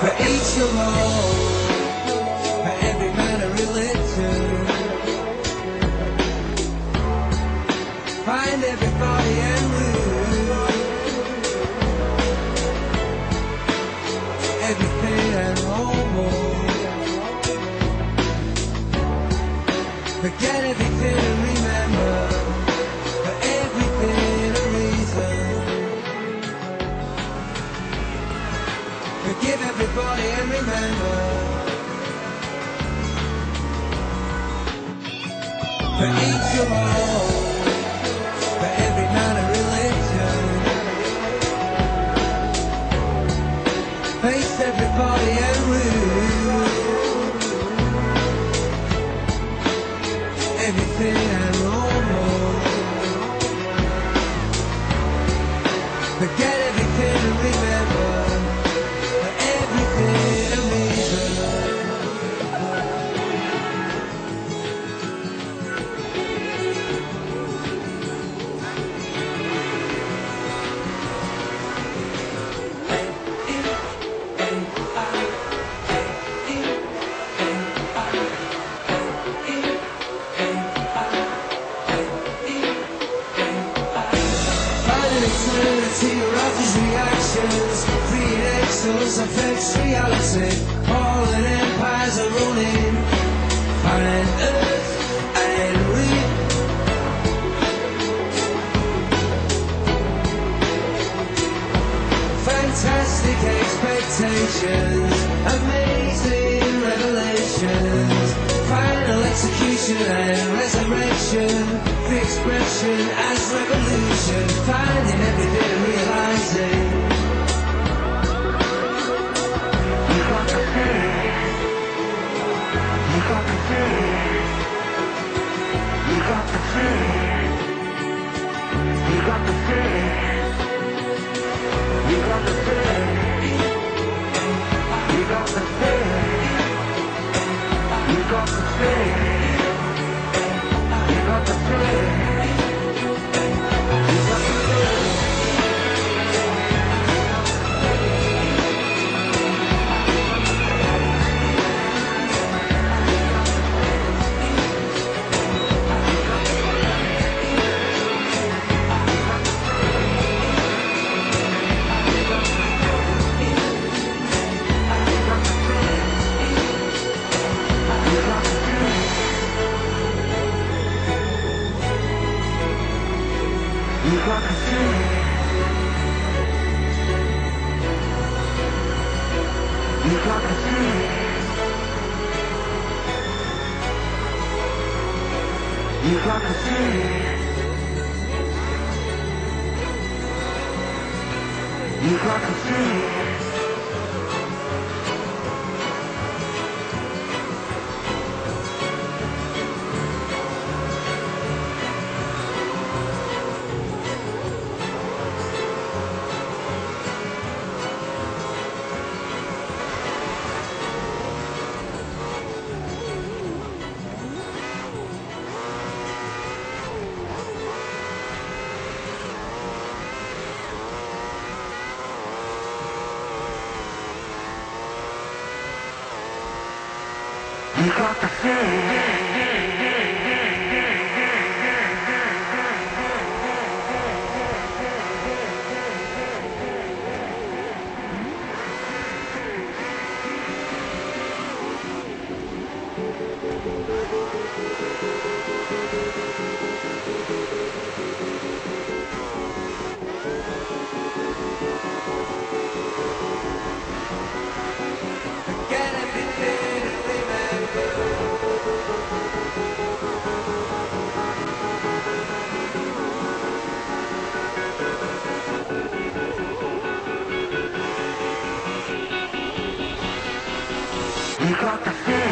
for each alone, for every man of religion. Find everybody and lose everything and almost. Forget everything and remember. Forgive everybody and remember. For each of all, for every man of religion. Face everybody and lose everything and almost. Forget everything and remember. Affects reality, all and empires are ruling. Planet Earth and we. Fantastic expectations, amazing revelations, final execution and resurrection, the expression as revolution, finding everything and realizing. You got the feeling.